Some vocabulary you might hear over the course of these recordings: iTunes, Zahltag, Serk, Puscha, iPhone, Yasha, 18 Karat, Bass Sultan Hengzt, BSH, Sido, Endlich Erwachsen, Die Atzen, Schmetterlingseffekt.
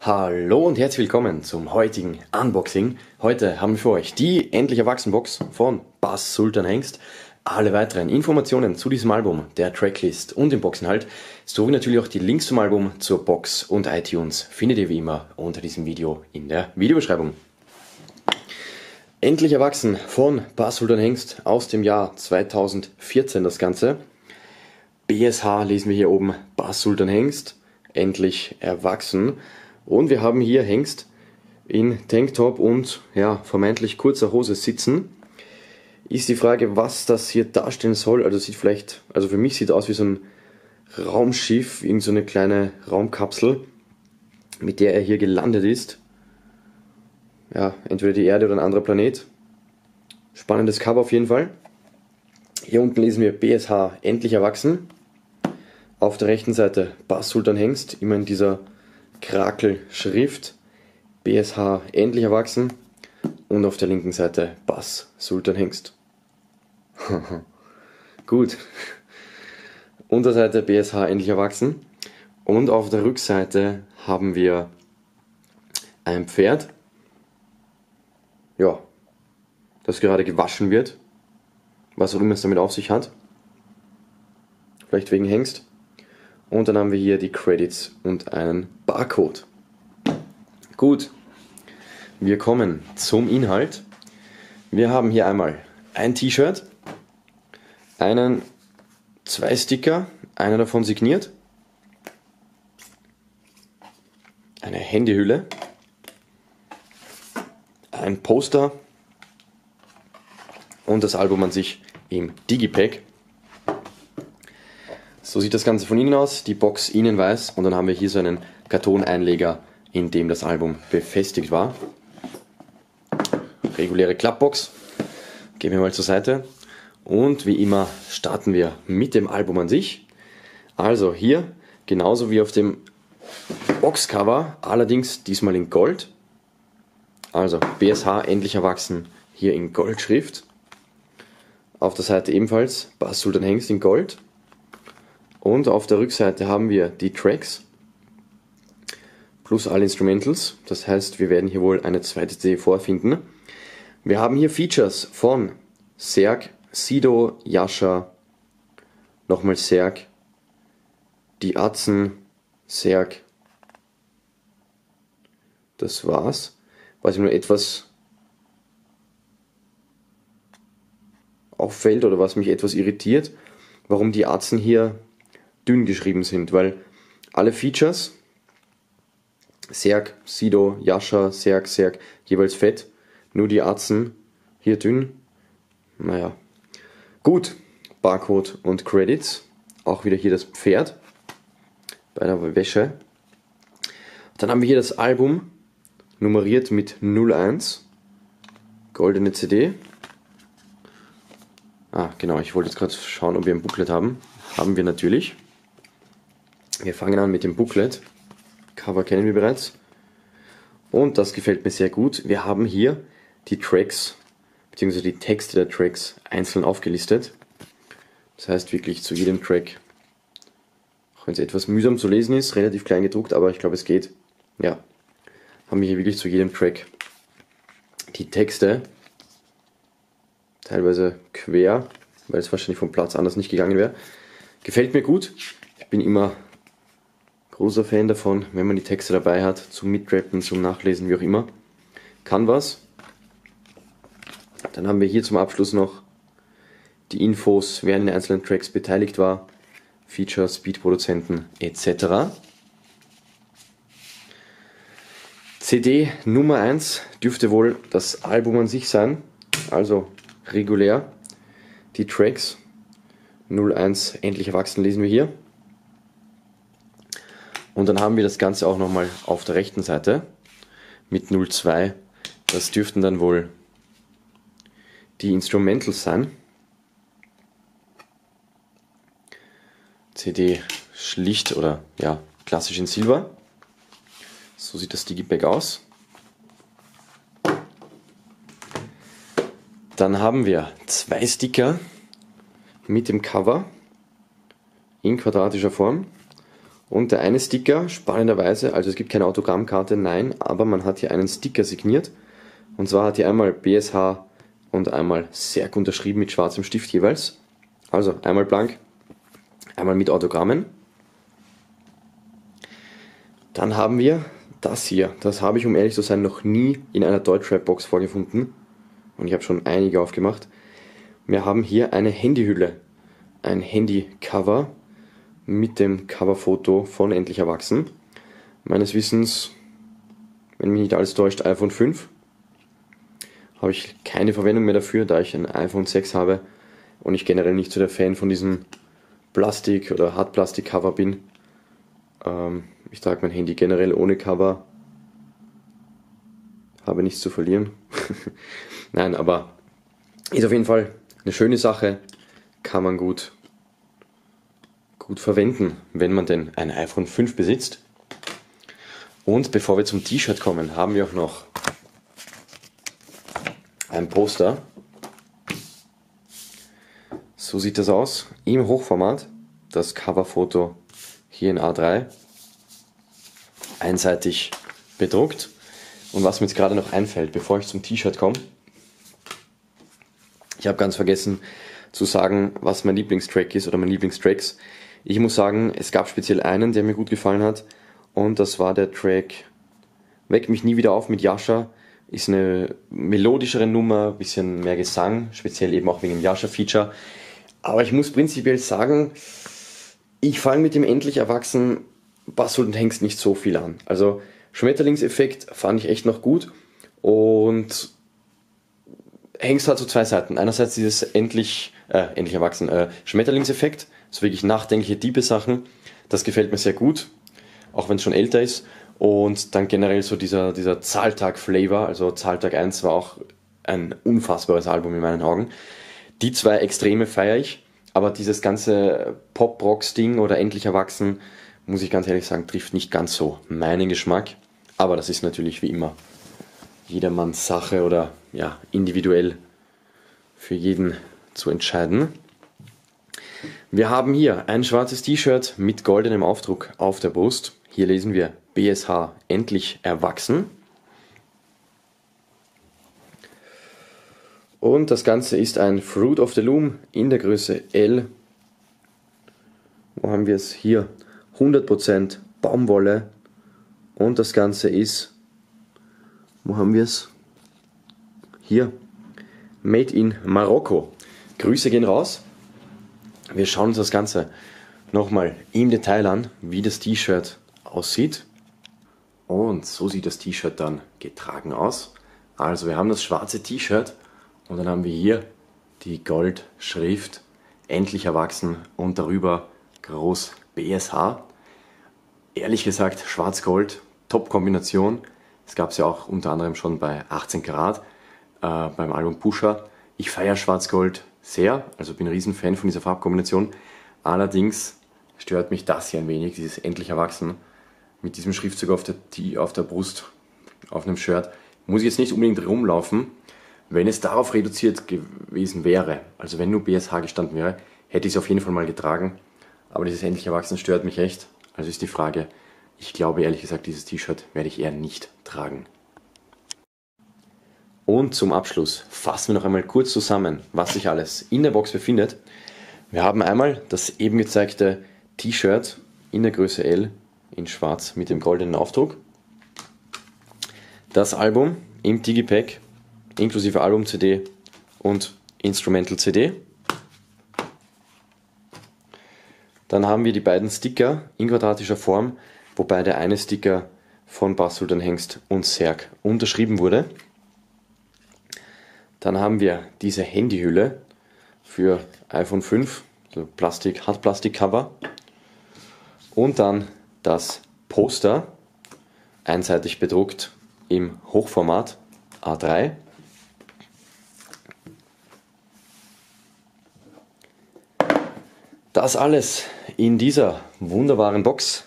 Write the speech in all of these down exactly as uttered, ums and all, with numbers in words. Hallo und herzlich willkommen zum heutigen Unboxing. Heute haben wir für euch die Endlich Erwachsen Box von Bass Sultan Hengzt. Alle weiteren Informationen zu diesem Album, der Tracklist und dem Boxinhalt, sowie natürlich auch die Links zum Album, zur Box und iTunes findet ihr wie immer unter diesem Video in der Videobeschreibung. Endlich Erwachsen von Bass Sultan Hengzt aus dem Jahr zweitausendvierzehn das Ganze. B S H lesen wir hier oben, Bass Sultan Hengzt, Endlich Erwachsen. Und wir haben hier Hengzt in Tanktop und ja, vermeintlich kurzer Hose sitzen. Ist die Frage, was das hier darstellen soll. Also sieht vielleicht, also für mich sieht aus wie so ein Raumschiff, irgend so eine kleine Raumkapsel, mit der er hier gelandet ist. Ja, entweder die Erde oder ein anderer Planet. Spannendes Cover auf jeden Fall. Hier unten lesen wir B S H Endlich Erwachsen. Auf der rechten Seite Bass Sultan Hengzt, immer in dieser Krakelschrift, B S H Endlich Erwachsen, und auf der linken Seite Bass Sultan Hengzt. Gut. Unterseite B S H Endlich Erwachsen und auf der Rückseite haben wir ein Pferd, ja, das gerade gewaschen wird, was auch immer es damit auf sich hat, vielleicht wegen Hengzt. Und dann haben wir hier die Credits und einen Barcode. Gut, wir kommen zum Inhalt. Wir haben hier einmal ein T-Shirt, einen, zwei Sticker, einer davon signiert, eine Handyhülle, ein Poster und das Album an sich im Digipack. So sieht das Ganze von innen aus, die Box innen weiß, und dann haben wir hier so einen Kartoneinleger, in dem das Album befestigt war. Reguläre Klappbox, gehen wir mal zur Seite, und wie immer starten wir mit dem Album an sich. Also hier, genauso wie auf dem Boxcover, allerdings diesmal in Gold. Also B S H Endlich Erwachsen hier in Goldschrift. Auf der Seite ebenfalls Bass Sultan Hengzt in Gold. Und auf der Rückseite haben wir die Tracks plus alle Instrumentals. Das heißt, wir werden hier wohl eine zweite C D vorfinden. Wir haben hier Features von Serk, Sido, Yasha, nochmal Serk, Die Atzen, Serk. Das war's. Was mir nur etwas auffällt oder was mich etwas irritiert, warum die Atzen hier dünn geschrieben sind, weil alle Features, Serk, Sido, Yasha, Serk, Serk, jeweils fett, nur die Atzen hier dünn. Naja, gut, Barcode und Credits, auch wieder hier das Pferd bei der Wäsche. Dann haben wir hier das Album, nummeriert mit null eins, goldene C D. Ah, genau, ich wollte jetzt gerade schauen, ob wir ein Booklet haben. Haben wir natürlich. Wir fangen an mit dem Booklet. Cover kennen wir bereits. Und das gefällt mir sehr gut. Wir haben hier die Tracks, beziehungsweise die Texte der Tracks einzeln aufgelistet. Das heißt wirklich zu jedem Track, auch wenn es etwas mühsam zu lesen ist, relativ klein gedruckt, aber ich glaube es geht. Ja, haben wir hier wirklich zu jedem Track die Texte, teilweise quer, weil es wahrscheinlich vom Platz anders nicht gegangen wäre. Gefällt mir gut. Ich bin immer großer Fan davon, wenn man die Texte dabei hat, zum Mitrappen, zum Nachlesen, wie auch immer. Kann was. Dann haben wir hier zum Abschluss noch die Infos, wer in den einzelnen Tracks beteiligt war, Features, Beatproduzenten et cetera. C D Nummer eins dürfte wohl das Album an sich sein, also regulär. Die Tracks null eins Endlich Erwachsen lesen wir hier. Und dann haben wir das Ganze auch nochmal auf der rechten Seite mit null zwei. Das dürften dann wohl die Instrumentals sein. C D schlicht oder ja, klassisch in Silber. So sieht das Digipack aus. Dann haben wir zwei Sticker mit dem Cover in quadratischer Form Und der eine Sticker, spannenderweise, also es gibt keine Autogrammkarte, nein, aber man hat hier einen Sticker signiert. Und zwar hat hier einmal B S H und einmal Serk unterschrieben mit schwarzem Stift jeweils. Also einmal blank, einmal mit Autogrammen. Dann haben wir das hier. Das habe ich, um ehrlich zu sein, noch nie in einer Deutschrap-Box vorgefunden. Und ich habe schon einige aufgemacht. Wir haben hier eine Handyhülle. Ein Handycover mit dem Coverfoto von Endlich Erwachsen. Meines Wissens, wenn mich nicht alles täuscht, iPhone fünf. Habe ich keine Verwendung mehr dafür, da ich ein iPhone sechs habe und ich generell nicht so der Fan von diesem Plastik- oder Hartplastik-Cover bin. Ähm, ich trage mein Handy generell ohne Cover. Habe nichts zu verlieren. Nein, aber ist auf jeden Fall eine schöne Sache. Kann man gut, gut verwenden, wenn man denn ein iPhone fünf besitzt. Und bevor wir zum T-Shirt kommen, haben wir auch noch ein Poster. So sieht das aus, im Hochformat, das Coverfoto hier in A drei, einseitig bedruckt. Und was mir jetzt gerade noch einfällt, bevor ich zum T-Shirt komme, ich habe ganz vergessen zu sagen, was mein Lieblingstrack ist oder meine Lieblingstracks. Ich muss sagen, es gab speziell einen, der mir gut gefallen hat, und das war der Track Weck mich nie wieder auf mit Yasha. Ist eine melodischere Nummer, bisschen mehr Gesang, speziell eben auch wegen dem Yasha-Feature. Aber ich muss prinzipiell sagen, ich fange mit dem Endlich Erwachsen Bass Sultan Hengzt nicht so viel an. Also Schmetterlingseffekt fand ich echt noch gut, und Hengzt hat so zwei Seiten. Einerseits dieses Endlich, äh, Endlich Erwachsen, äh, Schmetterlingseffekt, so wirklich nachdenkliche, tiefe Sachen. Das gefällt mir sehr gut, auch wenn es schon älter ist. Und dann generell so dieser, dieser Zahltag-Flavor, also Zahltag eins war auch ein unfassbares Album in meinen Augen. Die zwei Extreme feiere ich, aber dieses ganze Pop-Rocks-Ding oder Endlich Erwachsen, muss ich ganz ehrlich sagen, trifft nicht ganz so meinen Geschmack. Aber das ist natürlich wie immer jedermanns Sache oder ja, individuell für jeden zu entscheiden. Wir haben hier ein schwarzes T-Shirt mit goldenem Aufdruck auf der Brust. Hier lesen wir B S H Endlich Erwachsen. Und das Ganze ist ein Fruit of the Loom in der Größe L. Wo haben wir es? Hier hundert Prozent Baumwolle. Und das Ganze ist, wo haben wir es? Hier, Made in Marokko. Grüße gehen raus. Wir schauen uns das Ganze nochmal im Detail an, wie das T-Shirt aussieht. Und so sieht das T-Shirt dann getragen aus. Also wir haben das schwarze T-Shirt und dann haben wir hier die Goldschrift Endlich Erwachsen und darüber groß B S H. Ehrlich gesagt, Schwarz-Gold, Top-Kombination. Das gab es ja auch unter anderem schon bei achtzehn Karat, äh, beim Album Puscha. Ich feiere Schwarz-Gold sehr, also bin ein Riesenfan von dieser Farbkombination. Allerdings stört mich das hier ein wenig, dieses Endlich Erwachsen mit diesem Schriftzug auf der, auf der Brust, auf einem Shirt. Muss ich jetzt nicht unbedingt rumlaufen, wenn es darauf reduziert gewesen wäre. Also wenn nur B S H gestanden wäre, hätte ich es auf jeden Fall mal getragen. Aber dieses Endlich Erwachsen stört mich echt. Also ist die Frage, ich glaube ehrlich gesagt, dieses T-Shirt werde ich eher nicht tragen. Und zum Abschluss fassen wir noch einmal kurz zusammen, was sich alles in der Box befindet. Wir haben einmal das eben gezeigte T-Shirt in der Größe L in schwarz mit dem goldenen Aufdruck. Das Album im Digipack inklusive Album-C D und Instrumental-C D. Dann haben wir die beiden Sticker in quadratischer Form, wobei der eine Sticker von Bass Sultan Hengzt und Serk unterschrieben wurde. Dann haben wir diese Handyhülle für iPhone fünf, also Plastik, Hartplastik-Cover, und dann das Poster, einseitig bedruckt im Hochformat A drei. Das alles in dieser wunderbaren Box,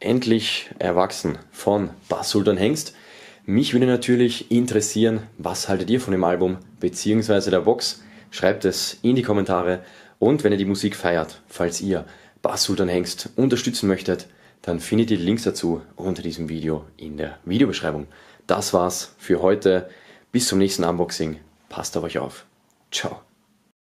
Endlich Erwachsen von Bass Sultan Hengzt. Mich würde natürlich interessieren, was haltet ihr von dem Album bzw. der Box? Schreibt es in die Kommentare, und wenn ihr die Musik feiert, falls ihr Bass Sultan Hengzt unterstützen möchtet, dann findet ihr die Links dazu unter diesem Video in der Videobeschreibung. Das war's für heute. Bis zum nächsten Unboxing. Passt auf euch auf. Ciao.